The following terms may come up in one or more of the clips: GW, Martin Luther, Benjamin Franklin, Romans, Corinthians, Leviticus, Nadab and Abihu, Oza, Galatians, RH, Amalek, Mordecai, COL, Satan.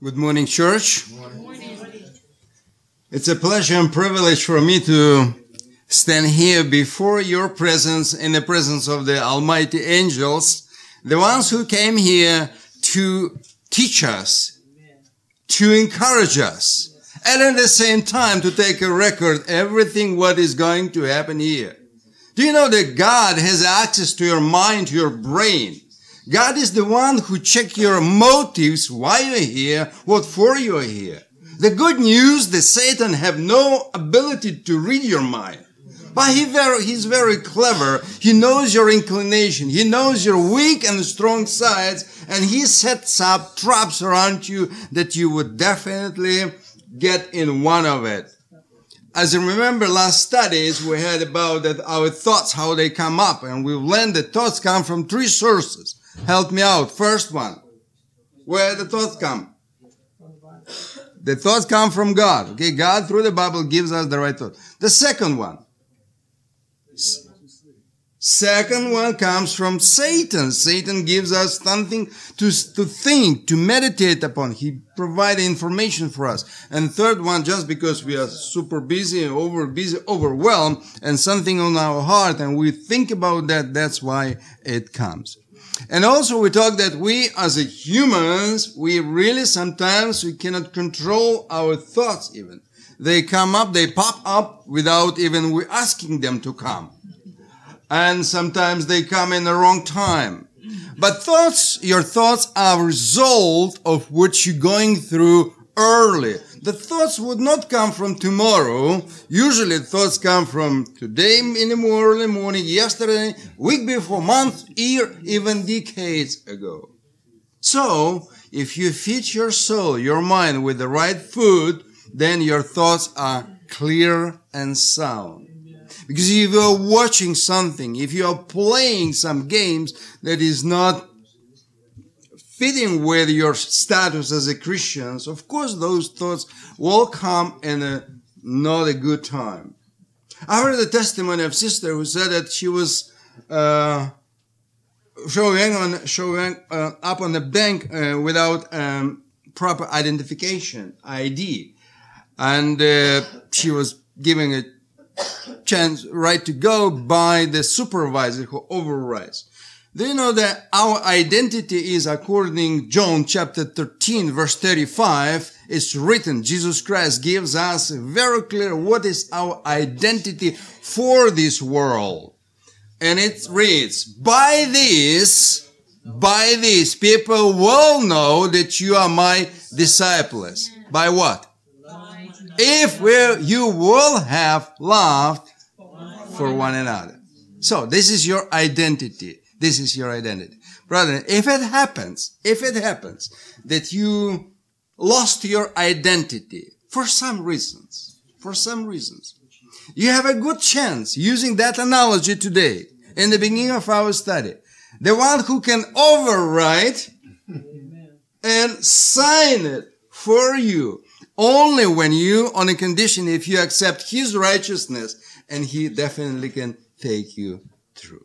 Good morning, church. Good morning. It's a pleasure and privilege for me to stand here before your presence, in the presence of the almighty angels, the ones who came here to teach us, to encourage us, and at the same time to take a record everything what is going to happen here. Do you know that God has access to your mind, your brain? God is the one who checks your motives, why you're here, what for you're here. The good news that Satan have no ability to read your mind. But he's very clever. He knows your inclination. He knows your weak and strong sides. And he sets up traps around you that you would definitely get in one of it. As I remember last studies, we had about that our thoughts, how they come up. And we've learned that thoughts come from three sources. Help me out. First one. Where the thoughts come? The thoughts come from God. Okay, God through the Bible gives us the right thought. The second one. Second one comes from Satan. Satan gives us something to think, to meditate upon. He provides information for us. And third one, just because we are super busy, overwhelmed, and something on our heart, and we think about that, that's why it comes. And also we talk that we as a humans, we really sometimes we cannot control our thoughts even. They come up, they pop up without even we asking them to come. And sometimes they come in the wrong time. But thoughts, your thoughts are a result of what you're going through early. The thoughts would not come from tomorrow. Usually thoughts come from today in the early morning, yesterday, week before, month, year, even decades ago. So, if you feed your soul, your mind with the right food, then your thoughts are clear and sound. Because if you are watching something, if you are playing some games that is not fitting with your status as a Christian, of course those thoughts will come in a not a good time. I heard the testimony of sister who said that she was showing up on the bank without proper identification, ID. And she was giving a chance right to go by the supervisor who overrides. Do you know that our identity is according to John chapter 13 verse 35? It's written, Jesus Christ gives us very clear what is our identity for this world. And it reads, by this people will know that you are my disciples. By what? If you will have loved for one another. So this is your identity. This is your identity. Brother, if it happens that you lost your identity for some reasons, you have a good chance using that analogy today in the beginning of our study. The one who can overwrite and sign it for you only when you, on a condition, if you accept his righteousness, and he definitely can take you through.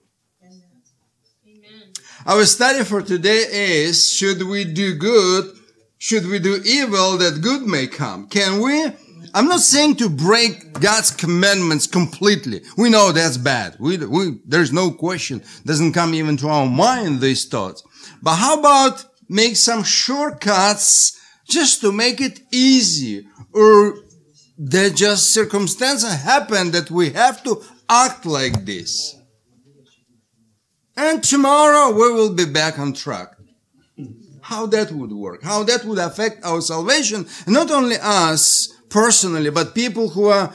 Our study for today is, should we do good? Should we do evil that good may come? Can we? I'm not saying to break God's commandments completely. We know that's bad. There's no question. Doesn't come even to our mind, these thoughts. But how about make some shortcuts just to make it easy? Or that just circumstances happen that we have to act like this. And tomorrow we will be back on track. How that would work? How that would affect our salvation? Not only us personally, but people who are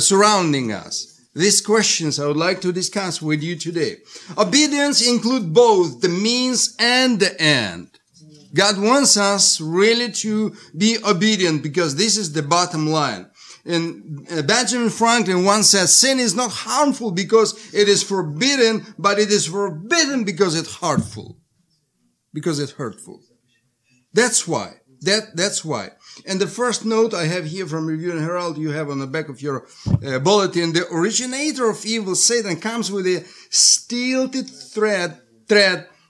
surrounding us. These questions I would like to discuss with you today. Obedience includes both the means and the end. God wants us really to be obedient because this is the bottom line. And Benjamin Franklin once said, sin is not harmful because it is forbidden, but it is forbidden because it's hurtful. That's why. That's why. And the first note I have here from Review and Herald, you have on the back of your bulletin, the originator of evil, Satan, comes with a stilted thread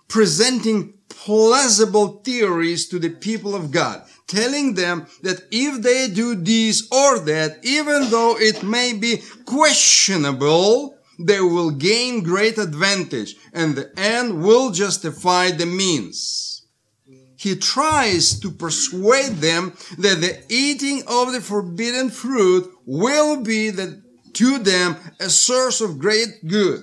presenting plausible theories to the people of God, telling them that if they do this or that, even though it may be questionable, they will gain great advantage, and the end will justify the means. He tries to persuade them that the eating of the forbidden fruit will be to them a source of great good.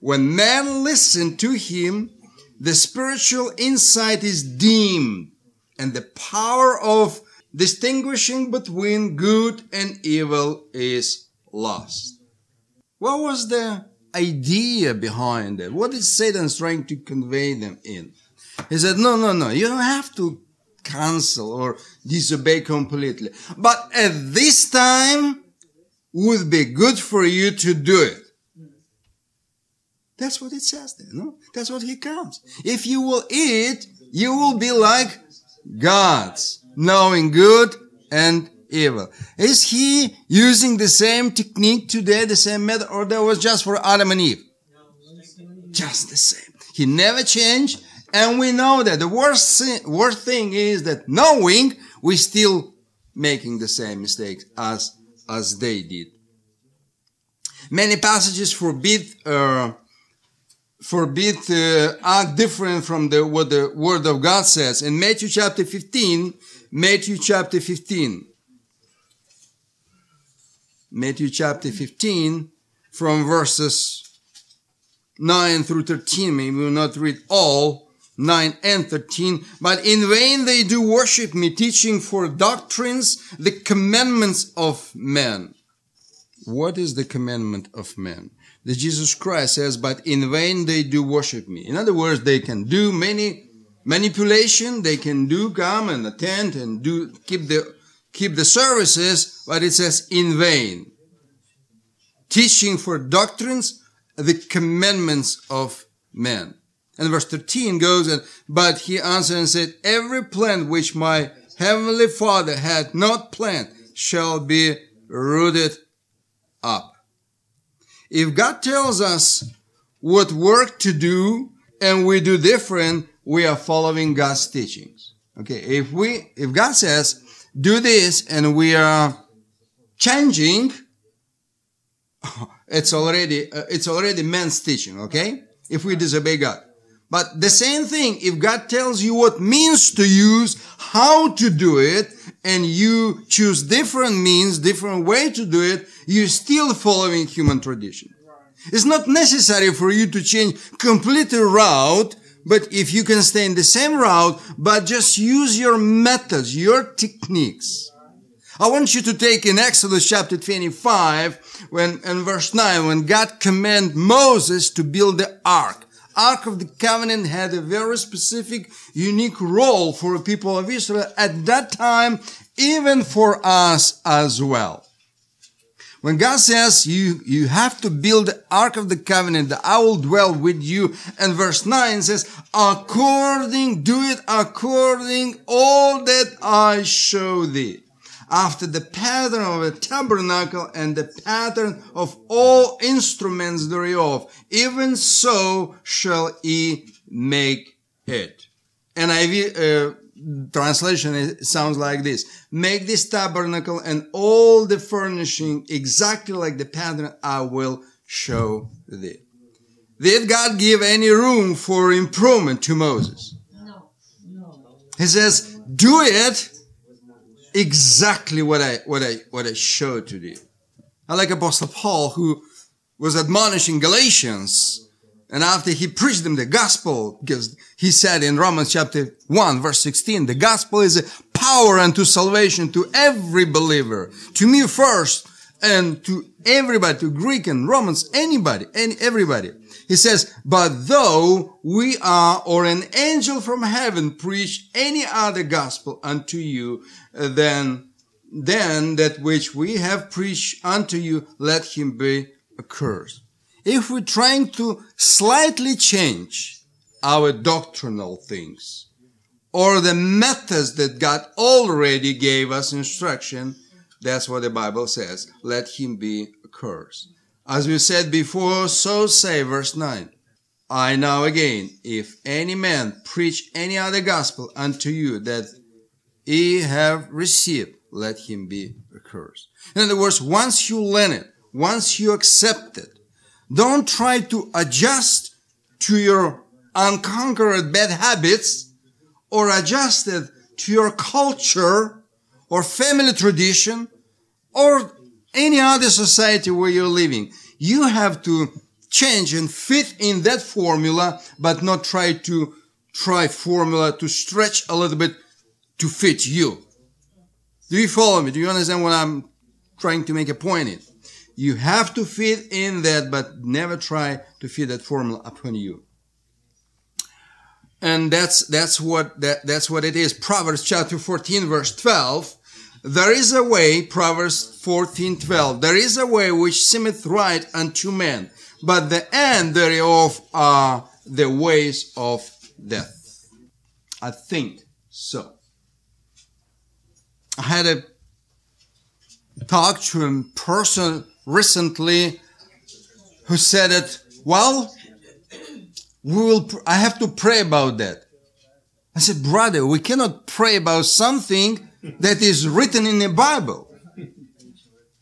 When men listen to him, the spiritual insight is dimmed, and the power of distinguishing between good and evil is lost. What was the idea behind it? What is Satan trying to convey them in? He said, no, you don't have to cancel or disobey completely. But at this time, would be good for you to do it. That's what it says there, no? That's what he comes. If you will eat, you will be like gods, knowing good and evil. Is he using the same technique today, the same method, or that was just for Adam and Eve? Just the same. He never changed, and we know that. The worst thing is that knowing, we're still making the same mistakes as they did. Many passages forbid are different from what the Word of God says. In Matthew chapter 15, from verses 9 through 13, we will not read all, 9 and 13, but in vain they do worship me, teaching for doctrines the commandments of men. What is the commandment of men? That Jesus Christ says, but in vain they do worship me. In other words, they can do many manipulation, they can come and attend and keep the services, but it says in vain. Teaching for doctrines, the commandments of men. And verse 13 goes, but he answered and said, every plant which my heavenly Father hath not planted shall be rooted up. If God tells us what work to do and we do different, we are following God's teachings. Okay, if God says, do this, and we are changing, it's already man's teaching, okay? If we disobey God. But the same thing, if God tells you what means to use, how to do it, and you choose different means, different way to do it, you're still following human tradition. It's not necessary for you to change completely route, but if you can stay in the same route, but just use your methods, your techniques. I want you to take in Exodus chapter 25, and verse 9, when God commanded Moses to build the ark. Ark of the Covenant had a very specific, unique role for the people of Israel at that time, even for us as well. When God says, you have to build the Ark of the Covenant, that I will dwell with you. And verse 9 says, do it according all that I show thee. After the pattern of the tabernacle and the pattern of all instruments thereof, even so shall ye make it. NIV translation, it sounds like this. Make this tabernacle and all the furnishing exactly like the pattern I will show thee. Did God give any room for improvement to Moses? No. He says, do it exactly what I showed to thee. I like Apostle Paul, who was admonishing Galatians. And after he preached them the gospel, because he said in Romans chapter 1, verse 16, the gospel is a power unto salvation to every believer. To me first, and to everybody, to Greek and Romans, anybody, and everybody. He says, but though we are, or an angel from heaven preach any other gospel unto you than that which we have preached unto you, let him be accursed. If we're trying to slightly change our doctrinal things or the methods that God already gave us instruction, that's what the Bible says. Let him be accursed. As we said before, so say, verse 9, I now again, if any man preach any other gospel unto you that ye have received, let him be accursed. In other words, once you learn it, once you accept it, don't try to adjust to your unconquered bad habits or adjust it to your culture or family tradition or any other society where you're living. You have to change and fit in that formula, but not try formula to stretch a little bit to fit you. Do you follow me? Do you understand what I'm trying to make a point in? You have to fit in that, but never try to fit that formula upon you. And that's what it is. Proverbs chapter 14 verse 12. There is a way, Proverbs 14:12. There is a way which seemeth right unto men, but the end thereof are the ways of death. I think so. I had a talk to a person recently who said that, well, I have to pray about that. I said, brother, we cannot pray about something that is written in the Bible.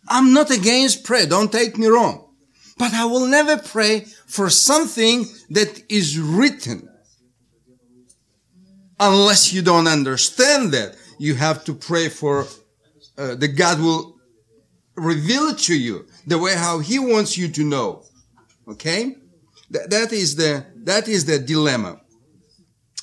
I'm not against prayer, don't take me wrong. But I will never pray for something that is written. Unless you don't understand that, you have to pray for that God will reveal it to you the way how He wants you to know. Okay? That is the dilemma.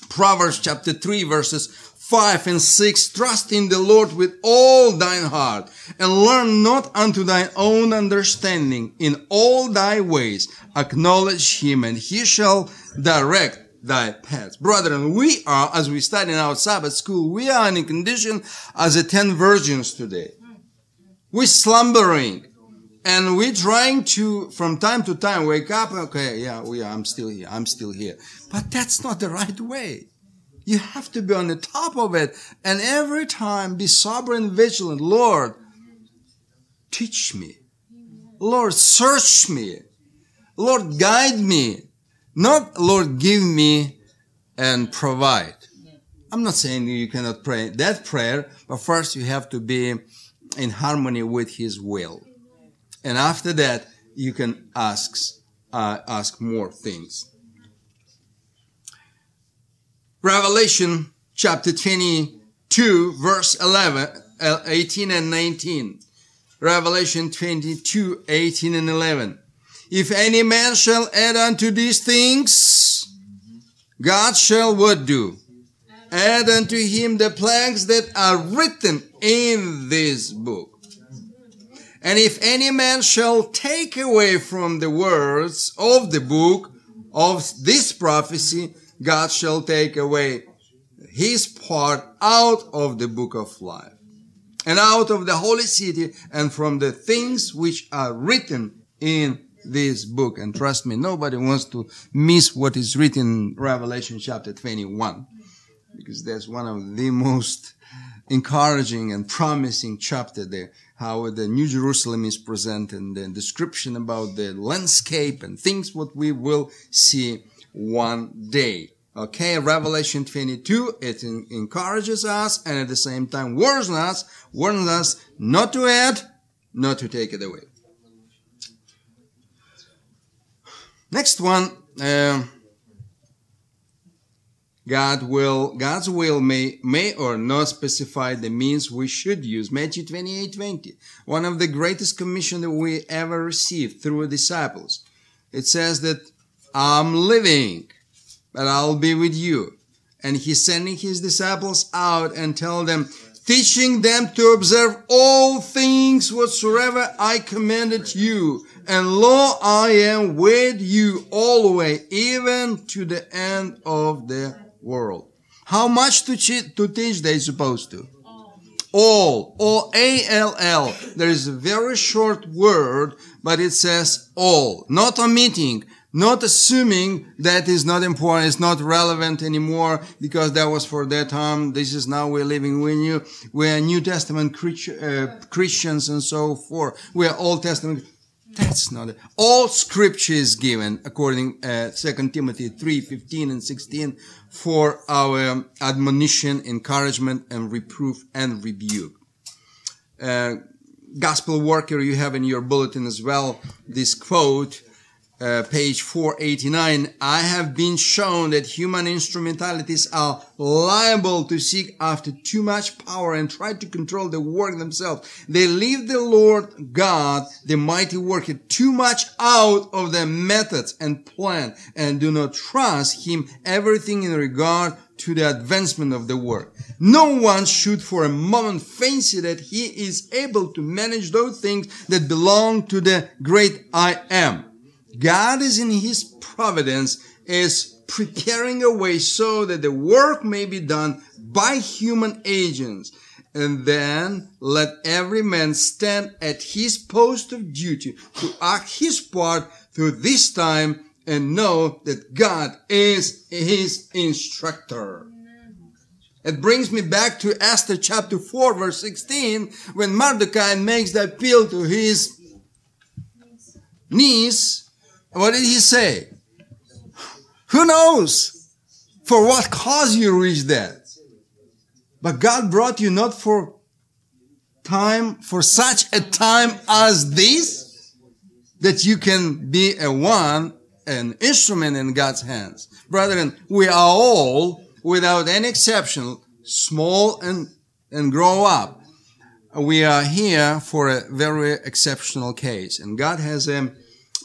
Proverbs chapter 3 verses 5 and 6, trust in the Lord with all thine heart, and learn not unto thine own understanding. In all thy ways acknowledge Him, and He shall direct thy paths. Brethren, we are, as we study in our Sabbath school, we are in a condition as the 10 virgins today. We're slumbering, and we're trying to, from time to time, wake up. Okay, yeah, I'm still here, But that's not the right way. You have to be on the top of it, and every time be sober and vigilant. Lord, teach me. Lord, search me. Lord, guide me. Not, Lord, give me and provide. I'm not saying you cannot pray that prayer, but first you have to be in harmony with His will. And after that, you can ask more things. Revelation chapter 22 verse 18 and 19. Revelation 22, 18 and 11. If any man shall add unto these things, God shall what do? Add unto him the plagues that are written in this book. And if any man shall take away from the words of the book of this prophecy, God shall take away His part out of the book of life, and out of the holy city, and from the things which are written in this book. And trust me, nobody wants to miss what is written in Revelation chapter 21, because that's one of the most encouraging and promising chapter there, how the New Jerusalem is presented, and the description about the landscape and things what we will see one day. Okay, Revelation 22, it encourages us, and at the same time warns us not to add, not to take it away. Next one, God's will may or not specify the means we should use. Matthew 28:20, one of the greatest commission that we ever received through the disciples. It says that I'm leaving, but I'll be with you. And He's sending His disciples out and tell them, teaching them to observe all things whatsoever I commanded you. And lo, I am with you always, even to the end of the world. How much to teach they supposed to? All, or A-L-L. There is a very short word, but it says all, not omitting. Not assuming that is not important, it's not relevant anymore, because that was for that time. This is now we're living. We are New Testament Christians and so forth. We are Old Testament. That's not it. All scripture is given, according to 2 Timothy 3, 15 and 16, for our admonition, encouragement, and reproof and rebuke. Gospel Worker, you have in your bulletin as well this quote, page 489. I have been shown that human instrumentalities are liable to seek after too much power and try to control the work themselves. They leave the Lord God, the mighty worker, too much out of their methods and plan, and do not trust him everything in regard to the advancement of the work. No one should for a moment fancy that he is able to manage those things that belong to the great I am. God is in his providence is preparing a way so that the work may be done by human agents. And then let every man stand at his post of duty to act his part through this time and know that God is his instructor. It brings me back to Esther chapter 4 verse 16 when Mordecai makes the appeal to his niece. What did he say? Who knows for what cause you reached that? But God brought you not for time, for such a time as this, that you can be an instrument in God's hands. Brethren, we are all, without any exception, small and grow up. We are here for a very exceptional case. And God has a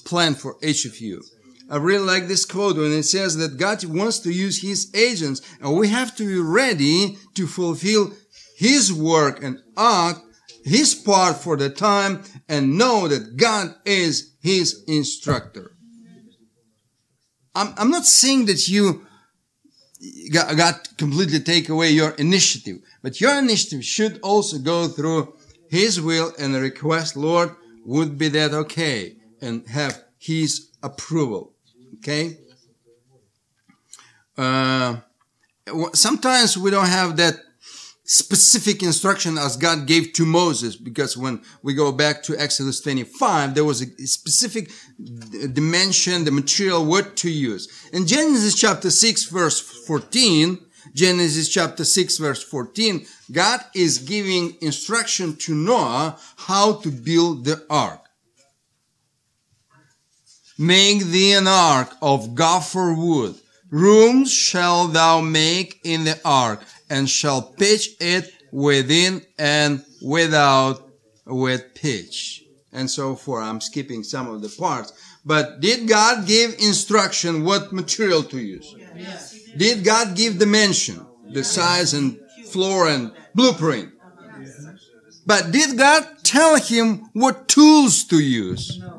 plan for each of you. I really like this quote when it says that God wants to use his agents and we have to be ready to fulfill his work and act his part for the time and know that God is his instructor. I'm not saying that you got completely take away your initiative, but your initiative should also go through his will and request, Lord, would be that okay? And have his approval. Okay? Sometimes we don't have that specific instruction as God gave to Moses, because when we go back to Exodus 25, there was a specific dimension, the material word to use. In Genesis chapter 6 verse 14, Genesis chapter 6 verse 14, God is giving instruction to Noah how to build the ark. Make thee an ark of gopher wood. Rooms shall thou make in the ark, and shall pitch it within and without with pitch. And so forth. I'm skipping some of the parts. But did God give instruction what material to use? Yes. Did God give dimension, the size and floor and blueprint? Yes. But did God tell him what tools to use? No.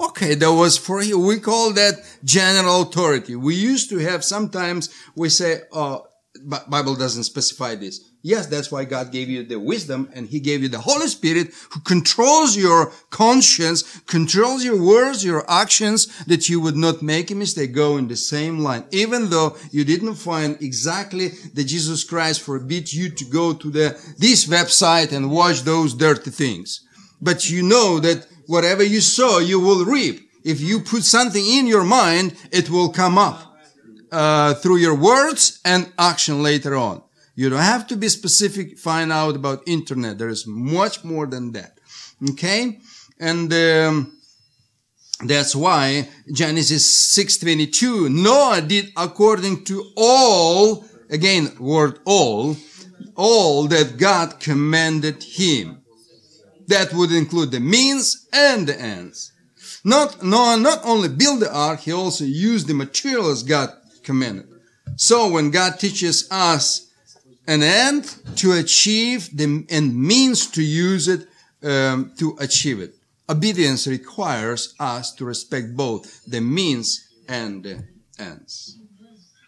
Okay, that was for you. We call that general authority. We used to have sometimes we say, oh, but Bible doesn't specify this. Yes, that's why God gave you the wisdom and he gave you the Holy Spirit who controls your conscience, controls your words, your actions, that you would not make a mistake, go in the same line. Even though you didn't find exactly that Jesus Christ forbid you to go to this website and watch those dirty things. But you know that whatever you sow, you will reap. If you put something in your mind, it will come up through your words and action later on. You don't have to be specific. Find out about internet. There is much more than that. Okay? And that's why Genesis 6:22, Noah did according to all, again, word all that God commanded him. That would include the means and the ends. Noah not only built the ark, he also used the materials God commanded. So when God teaches us an end to achieve and means to use it to achieve it, obedience requires us to respect both the means and the ends.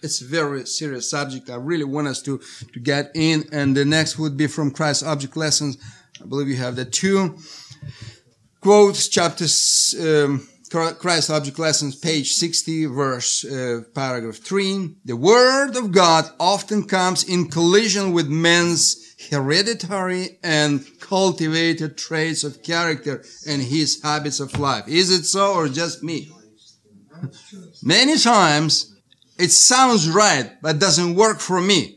It's a very serious subject. I really want us to get in. And the next would be from Christ Object Lessons. I believe you have that too. Quotes, chapters Christ Object Lessons, page 60, verse paragraph 3. The Word of God often comes in collision with man's hereditary and cultivated traits of character and his habits of life. Is it so or just me? Many times it sounds right, but doesn't work for me.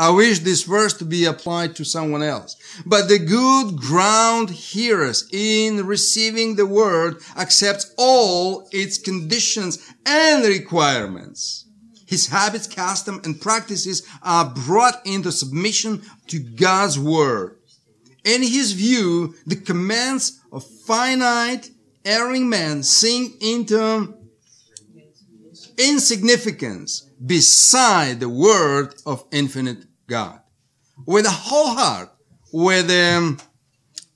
I wish this verse to be applied to someone else. But the good ground hearers, in receiving the word, accepts all its conditions and requirements. His habits, customs, and practices are brought into submission to God's word. In his view, the commands of finite, erring man sink into insignificance beside the word of infinite God. With a whole heart, with an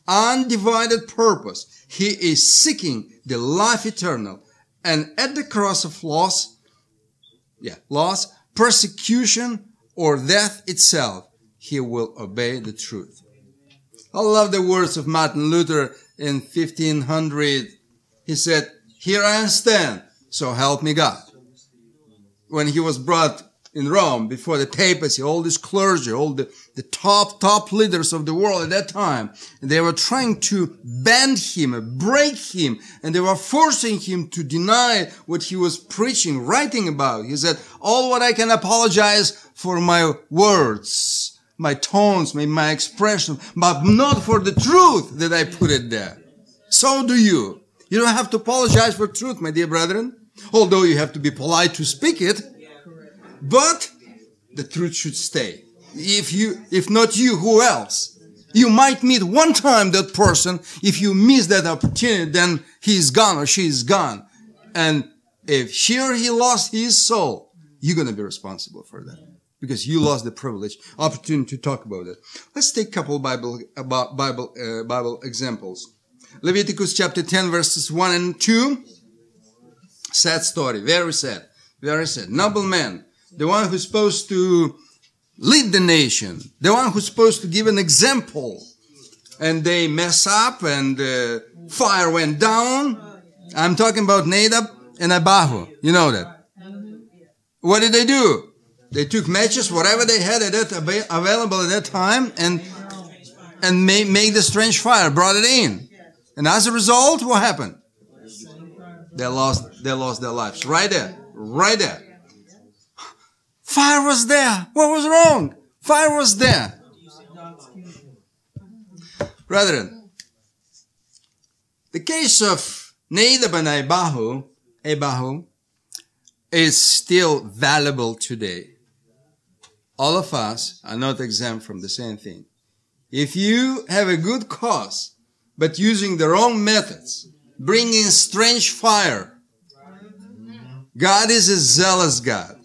undivided purpose, he is seeking the life eternal, and at the cross of loss, persecution, or death itself, he will obey the truth. I love the words of Martin Luther in 1500. He said, "Here I stand, so help me God." When he was brought in Rome before the papacy, all this clergy, all the top leaders of the world at that time, and they were trying to bend him, break him, and they were forcing him to deny what he was preaching, writing about. He said, all what I can apologize for my words, my tones, my expression, but not for the truth that I put it there. So do you. You don't have to apologize for truth, my dear brethren, although you have to be polite to speak it. But the truth should stay. If not you, who else? You might meet one time that person. If you miss that opportunity, then he is gone or she is gone. And if she or he lost his soul, you're going to be responsible for that, because you lost the privilege, opportunity to talk about it. Let's take a couple Bible examples. Leviticus chapter 10, verses 1 and 2. Sad story. Very sad. Very sad. Noble man. The one who's supposed to lead the nation, the one who's supposed to give an example, and they mess up, and fire went down. I'm talking about Nadab and Abihu. You know that. What did they do? They took matches, whatever they had at that available at that time, and made the strange fire, brought it in, and as a result, what happened? They lost their lives right there, right there. Fire was there. What was wrong? Fire was there. Brethren, the case of Nadab and Abihu is still valuable today. All of us are not exempt from the same thing. If you have a good cause, but using the wrong methods, bringing strange fire, God is a zealous God.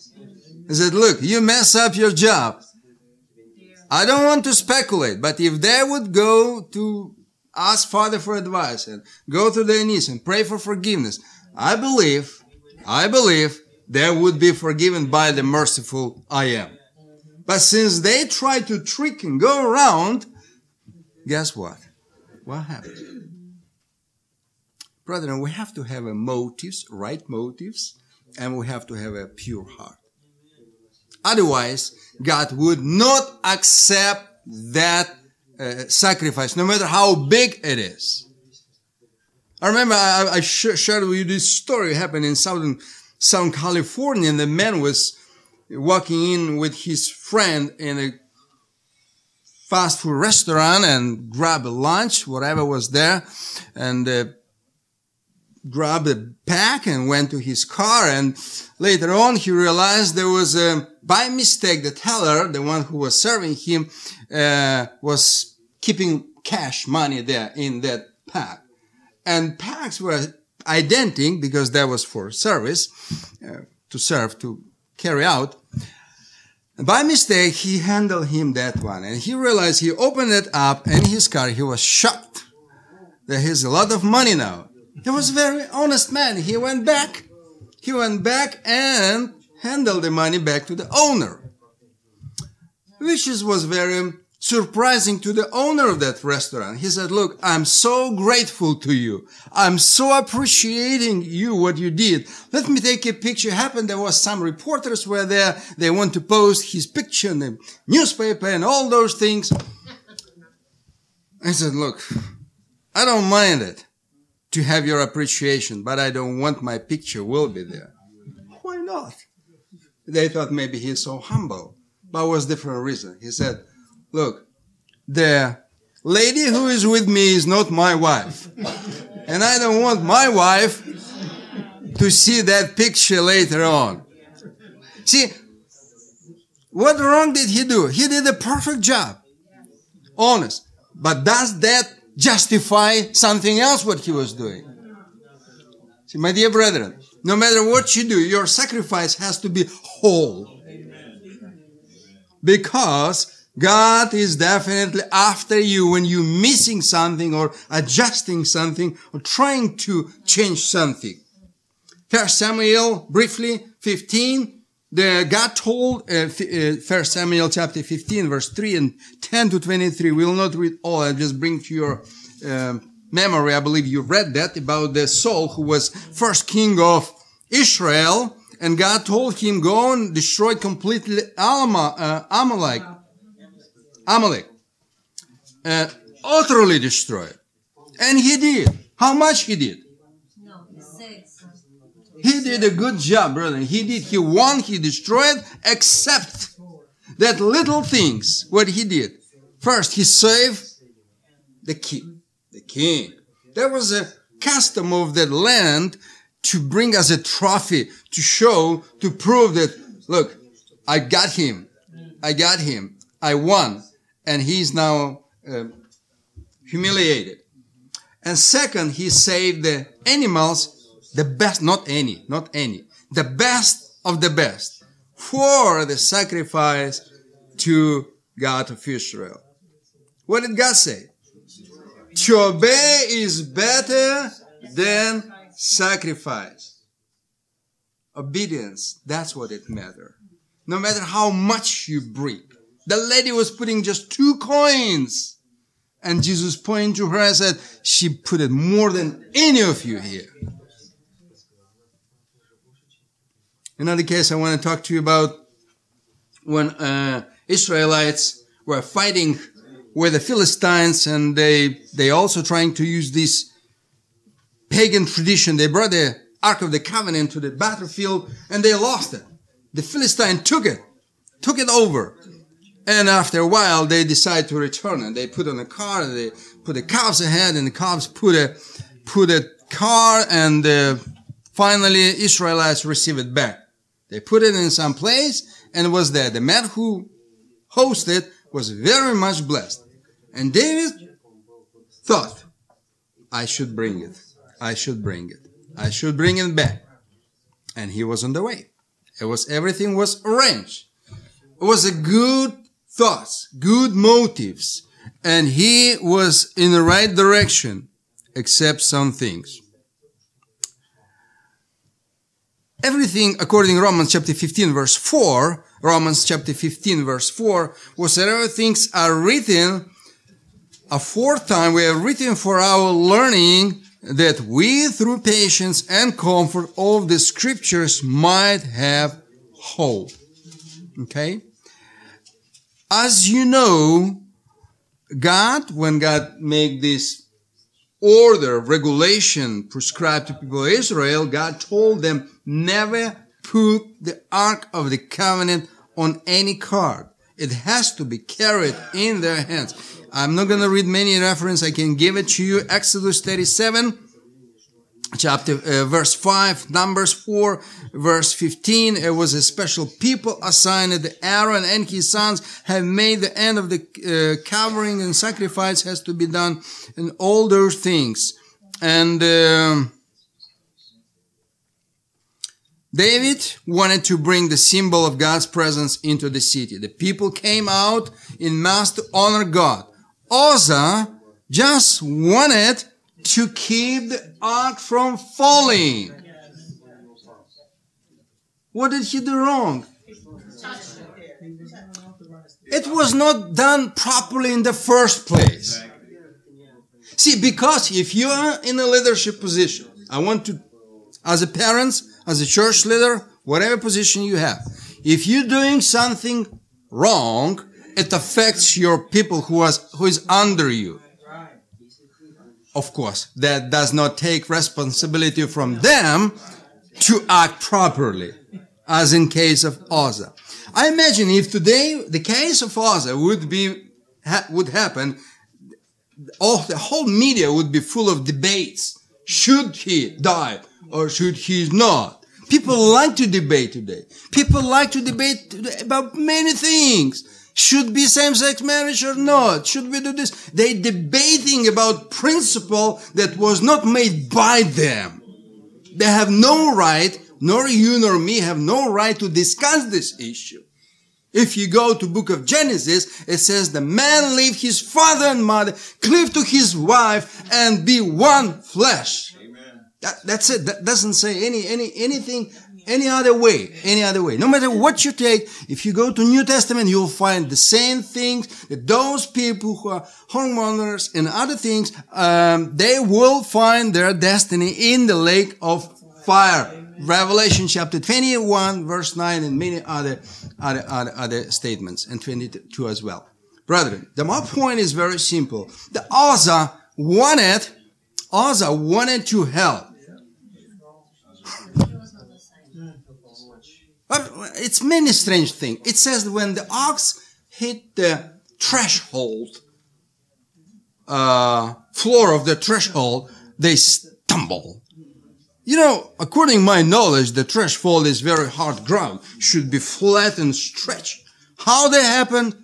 He said, look, you mess up your job. I don't want to speculate, but if they would go to ask Father for advice and go to their knees and pray for forgiveness, I believe they would be forgiven by the merciful I Am. But since they tried to trick and go around, guess what? What happened? Brethren, we have to have right motives, and we have to have a pure heart. Otherwise, God would not accept that sacrifice, no matter how big it is. I remember I shared with you this story happened in Southern California, and the man was walking in with his friend in a fast food restaurant and grabbed a lunch, whatever was there, and grabbed a pack and went to his car, and later on he realized there was by mistake the teller, the one who was serving him, was keeping cash money there in that pack. And packs were identical because that was for service, to carry out. And by mistake he handed him that one, and he realized he opened it up in his car. He was shocked. There is a lot of money now. He was a very honest man. He went back and handed the money back to the owner, which was very surprising to the owner of that restaurant. He said, look, I'm so grateful to you. I'm so appreciating you, what you did. Let me take a picture. It happened there was some reporters were there. They want to post his picture in the newspaper and all those things. I said, look, I don't mind it to have your appreciation, but I don't want my picture will be there. Why not? They thought maybe he's so humble, but it was a different reason. He said, look, the lady who is with me is not my wife. And I don't want my wife to see that picture later on. See, what wrong did he do? He did a perfect job. Honest. But does that justify something else what he was doing? See, my dear brethren, no matter what you do, your sacrifice has to be whole. Because God is definitely after you when you're missing something or adjusting something or trying to change something. 1 Samuel, briefly, 15. God told, 1 Samuel chapter 15, verse 3 and 10 to 23. We will not read all. I'll just bring to your memory. I believe you read that about the Saul who was first king of Israel. And God told him, go and destroy completely Amalek, utterly destroyed. And he did. How much he did? He did a good job, brother. He did. He won. He destroyed. Except that little things, what he did. First, he saved the king. There was a custom of that land to bring as a trophy, to show, to prove that, look, I got him. I won. And he's now humiliated. And second, he saved the animals, the best, the best of the best for the sacrifice to God of Israel. What did God say? To obey is better than sacrifice. Obedience, that's what it matters. No matter how much you bring. The lady was putting just 2 coins. And Jesus pointed to her and said, she put it more than any of you here. Another case I want to talk to you about when Israelites were fighting with the Philistines, and they also trying to use this pagan tradition. They brought the Ark of the Covenant to the battlefield and they lost it. The Philistine took it over. And after a while, they decide to return it. They put on a car, they put the calves ahead, and the calves put a car, and finally Israelites receive it back. They put it in some place, and it was there. The man who hosted was very much blessed. And David thought, I should bring it. I should bring it back. And he was on the way. Everything was arranged. It was a good thoughts, good motives, and he was in the right direction, except some things. Everything, according to Romans chapter 15 verse 4, whatsoever things are written aforetime were written for our learning, that we through patience and comfort of the scriptures might have hope. Okay? As you know, God, when God made this order, regulation prescribed to people of Israel, God told them never put the Ark of the Covenant on any cart. It has to be carried in their hands. I'm not going to read many references. I can give it to you. Exodus 37, chapter verse 5, Numbers 4, verse 15. It was a special people assigned that Aaron and his sons have made the end of the covering, and sacrifice has to be done, and all those things. And David wanted to bring the symbol of God's presence into the city. The people came out in mass to honor God. Oza just wanted to keep the ark from falling. What did he do wrong? It was not done properly in the first place. See, because if you are in a leadership position, I want to, as a parent, as a church leader, whatever position you have, if you're doing something wrong, it affects your people who is under you. Of course, that does not take responsibility from them to act properly, as in case of Oza. I imagine if today the case of Oza would happen, the whole media would be full of debates. Should he die or should he not? People like to debate today. People like to debate about many things. Should be same-sex marriage or not? Should we do this? They're debating about principle that was not made by them. They have no right, nor you nor me have no right to discuss this issue. If you go to book of Genesis, it says the man leave his father and mother, cleave to his wife, and be one flesh. Amen. That's it. That doesn't say anything. Any other way. No matter what you take, if you go to New Testament, you'll find the same things that those people who are homeowners and other things, they will find their destiny in the lake of fire. Amen. Revelation chapter 21, verse 9, and many other statements, and 22 as well. Brethren, my point is very simple. The Oza wanted to help. It's many strange things. It says when the ox hit the threshold, floor of the threshold, they stumble. You know, according to my knowledge, the threshold is very hard ground. Should be flat and stretched. How that happened,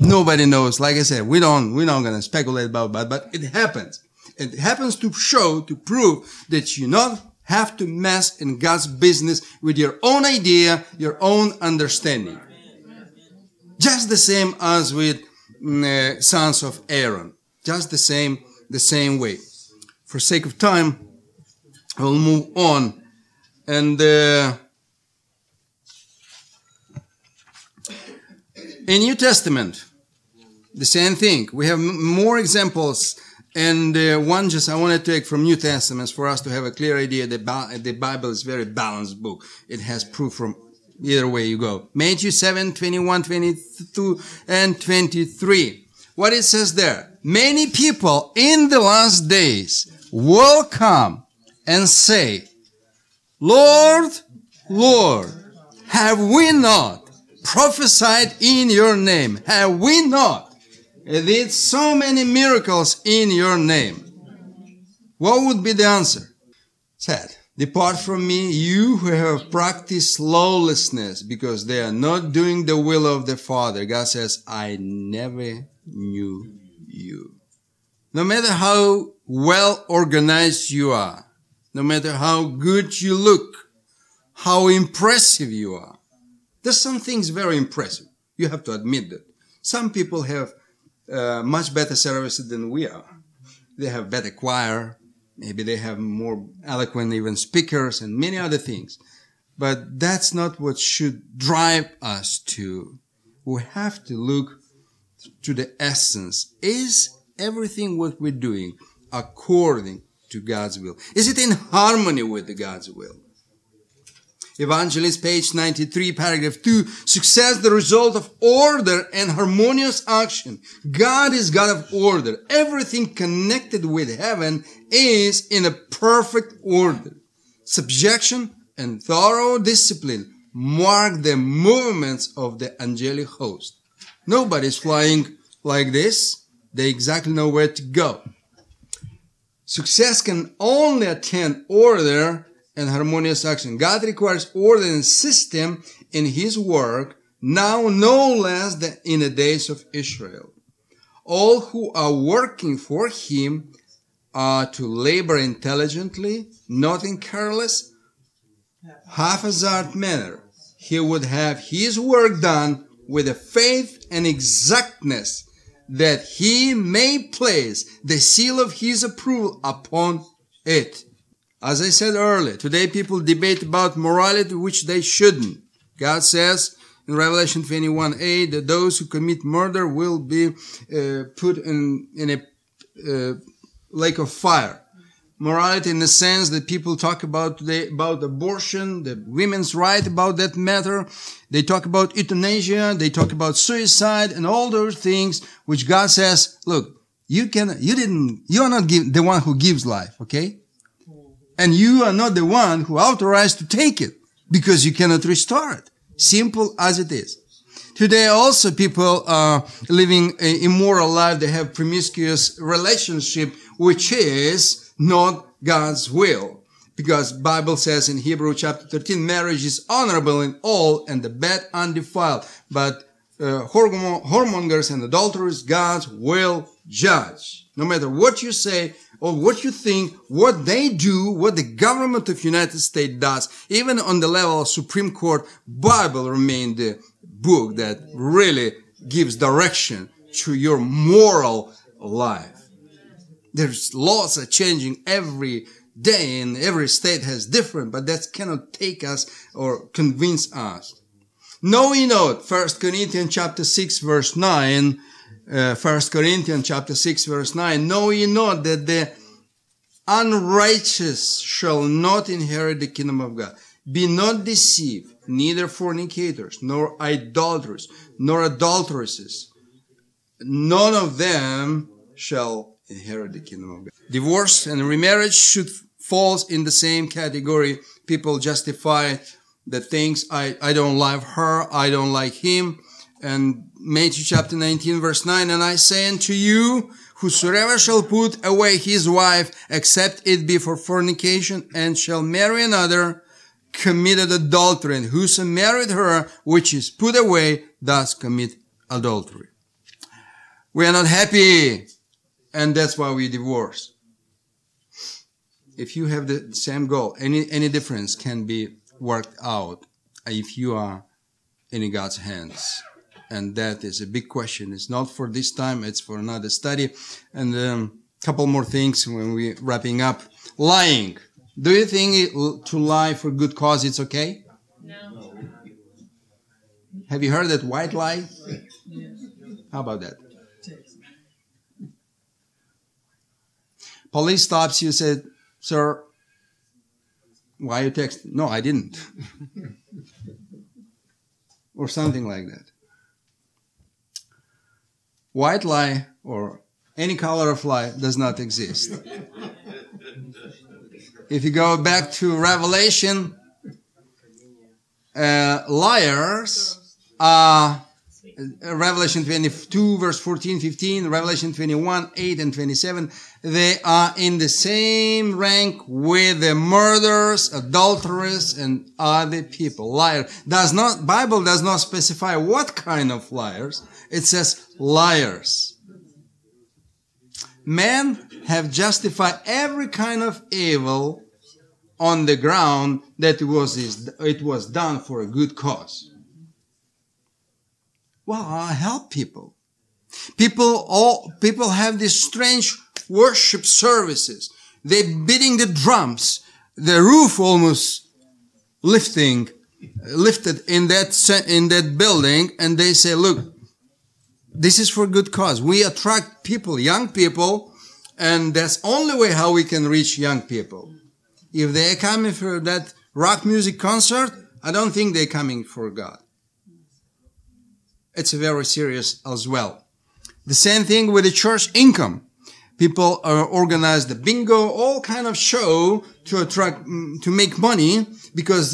nobody knows. Like I said, we're not going to speculate about that, but it happens. It happens to prove that you not have to mess in God's business with your own idea, your own understanding. Just the same as with sons of Aaron. Just the same way. For sake of time, we'll move on. And in New Testament, the same thing. We have more examples. And one just I want to take from New Testament for us to have a clear idea that the Bible is a very balanced book. It has proof from either way you go. Matthew 7, 21, 22, and 23. What it says there, many people in the last days will come and say, Lord, Lord, have we not prophesied in your name? Have we not did so many miracles in your name? What would be the answer? Said, depart from me, you who have practiced lawlessness, because they are not doing the will of the Father. God says, I never knew you. No matter how well organized you are, no matter how good you look, how impressive you are. There's some things very impressive. You have to admit that. Some people have much better services than we are. They have better choir. Maybe they have more eloquent even speakers and many other things. But that's not what should drive us to. We have to look to the essence. Is everything what we're doing according to God's will? Is it in harmony with God's will? Evangelist, page 93, paragraph 2. Success, the result of order and harmonious action. God is God of order. Everything connected with heaven is in a perfect order. Subjection and thorough discipline mark the movements of the angelic host. Nobody's flying like this. They exactly know where to go. Success can only attain order and harmonious action. God requires order and system in His work, now no less than in the days of Israel. All who are working for Him are to labor intelligently, not in careless, haphazard manner. He would have His work done with a faith and exactness that He may place the seal of His approval upon it. As I said earlier, today people debate about morality, which they shouldn't. God says, in Revelation 21:8 that those who commit murder will be put in a lake of fire. Morality in the sense that people talk about today, about abortion, the women's right about that matter. They talk about euthanasia. They talk about suicide and all those things which God says, look, you are not the one who gives life, okay? And you are not the one who authorized to take it because you cannot restore it. Simple as it is. Today also people are living an immoral life. They have promiscuous relationship, which is not God's will, because Bible says in Hebrew chapter 13, marriage is honorable in all and the bed undefiled, but whoremongers and adulterers God will judge. No matter what you say or what you think, what they do, what the government of United States does, even on the level of Supreme Court, Bible remains the book that really gives direction to your moral life. There's laws are changing every day and every state has different, but that cannot take us or convince us. Know ye not, 1 Corinthians chapter 6 verse 9, 1 Corinthians chapter 6 verse 9, know ye not that the unrighteous shall not inherit the kingdom of God. Be not deceived, neither fornicators, nor idolaters, nor adulteresses. None of them shall inherit the kingdom of God. Divorce and remarriage should fall in the same category. People justify the things, I don't love her, I don't like him. And Matthew chapter 19 verse 9, and I say unto you, whosoever shall put away his wife, except it be for fornication, and shall marry another, committed adultery, and whoso married her, which is put away, does commit adultery. We are not happy. And that's why we divorce. If you have the same goal, any difference can be worked out if you are in God's hands. And that is a big question. It's not for this time. It's for another study. And a couple more things when we're wrapping up. Lying. Do you think to lie for good cause it's okay? No. Have you heard that white lie? Yes. How about that? Police stops you, said, sir, why you text? No, I didn't. Or something like that. White lie or any color of lie does not exist. If you go back to Revelation, liars are... Revelation 22 verse 14, 15, Revelation 21, 8 and 27. They are in the same rank with the murderers, adulterers and other people. Liar does not, Bible does not specify what kind of liars. It says liars. Men have justified every kind of evil on the ground that it was done for a good cause. Well, I help people. People have these strange worship services. They're beating the drums, the roof almost lifted in that building, and they say, "Look, this is for good cause. We attract people, young people, and that's only way how we can reach young people. If they are coming for that rock music concert, I don't think they're coming for God." It's very serious as well. The same thing with the church income. People organize the bingo, all kind of show to attract, to make money, because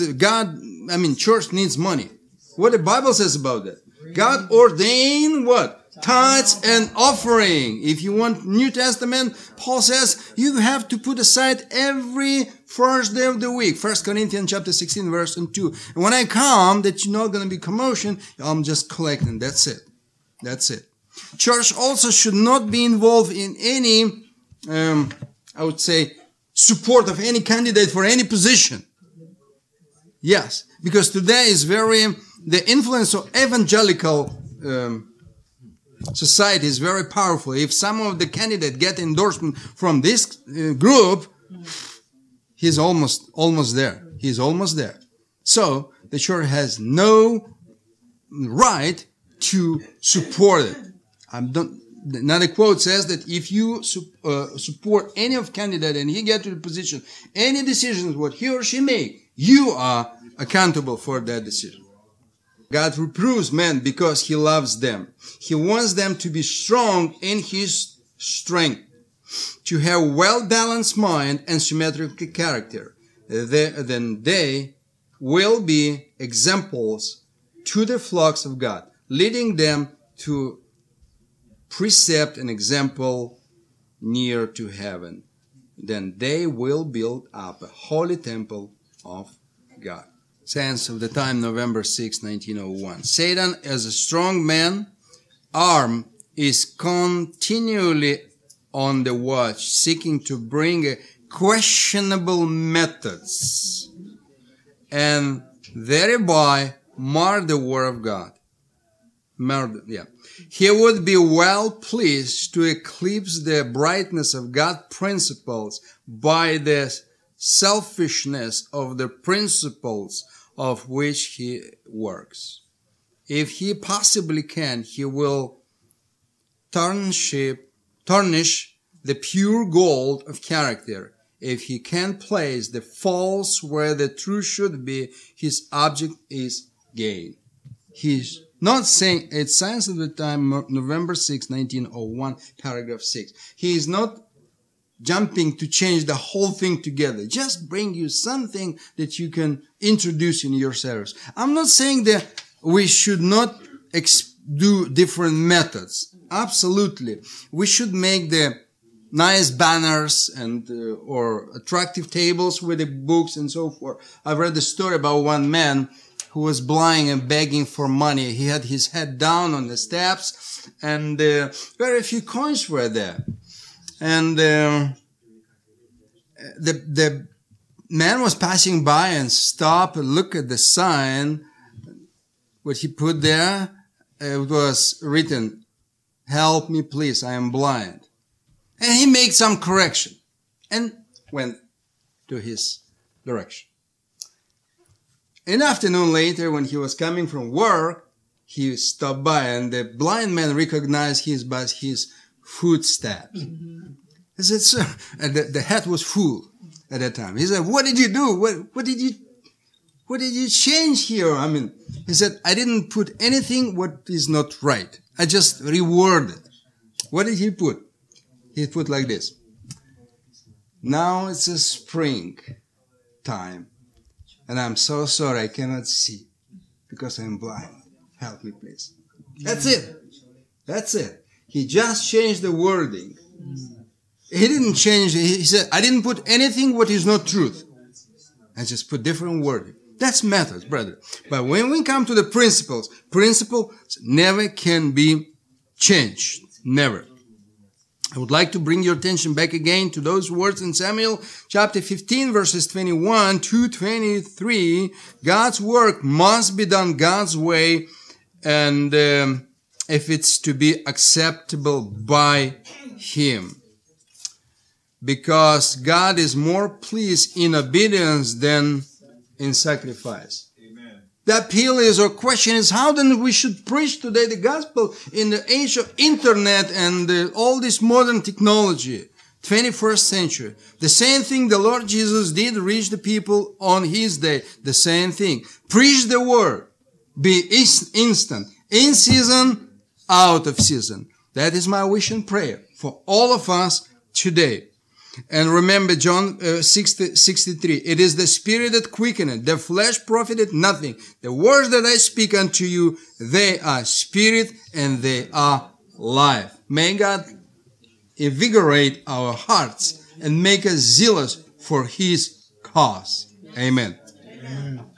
church needs money. What the Bible says about that? God ordained what? Tithes and offering. If you want New Testament, Paul says you have to put aside every first day of the week. 1 Corinthians chapter 16 verse 2. And when I come, that you're not going to be commotion, I'm just collecting. That's it. That's it. Church also should not be involved in any, I would say, support of any candidate for any position. Yes. Because today is the influence of evangelical society is very powerful. If some of the candidate get endorsement from this group, he's almost there. So the church has no right to support it. Now the quote says that if you support any of candidate and he get to the position, any decisions what he or she make, you are accountable for that decision. God reproves men because he loves them. He wants them to be strong in his strength, to have well-balanced mind and symmetrical character. Then they will be examples to the flocks of God, leading them to precept and example near to heaven. Then they will build up a holy temple of God. Sense of the time, November 6, 1901. Satan as a strong man, armed, is continually on the watch, seeking to bring questionable methods and thereby mar the word of God. He would be well pleased to eclipse the brightness of God's principles by the selfishness of the principles of which he works. If he possibly can, he will tarnish the pure gold of character. If he can place the false where the true should be, his object is gain. He's not saying, it's Science of the Time, November 6, 1901, paragraph 6. He is not jumping to change the whole thing together. Just bring you something that you can introduce in your service. I'm not saying that we should not do different methods. Absolutely. We should make the nice banners and or attractive tables with the books and so forth. I've read the story about one man who was blind and begging for money. He had his head down on the steps and very few coins were there. And the man was passing by and stopped and looked at the sign. What he put there, it was written, "Help me, please, I am blind." And he made some correction and went to his direction. An afternoon later, when he was coming from work, he stopped by and the blind man recognized him by his footsteps. He said, "Sir," and the hat was full at that time. He said, "What did you do? What did you change here?" I mean, he said, "I didn't put anything what is not right. I just reworded." What did he put? He put like this: "Now it's a spring time, and I'm so sorry I cannot see because I'm blind. Help me, please." That's it. That's it. He just changed the wording. He didn't change. He said, "I didn't put anything what is not truth. I just put different wording." That's methods, brother. But when we come to the principles, principles never can be changed. Never. I would like to bring your attention back again to those words in Samuel chapter 15, verses 21 to 23. God's work must be done God's way, and if it's to be acceptable by him, because God is more pleased in obedience than in sacrifice. Amen. The appeal is, or question is, how then we should preach today the gospel in the age of internet and all this modern technology, 21st century. The same thing the Lord Jesus did reach the people on his day. The same thing. Preach the word. Be instant. In season, out of season. That is my wish and prayer for all of us today. And remember John 63. It is the spirit that quickeneth, the flesh profiteth nothing. The words that I speak unto you, they are spirit and they are life. May God invigorate our hearts and make us zealous for his cause. Amen. Amen.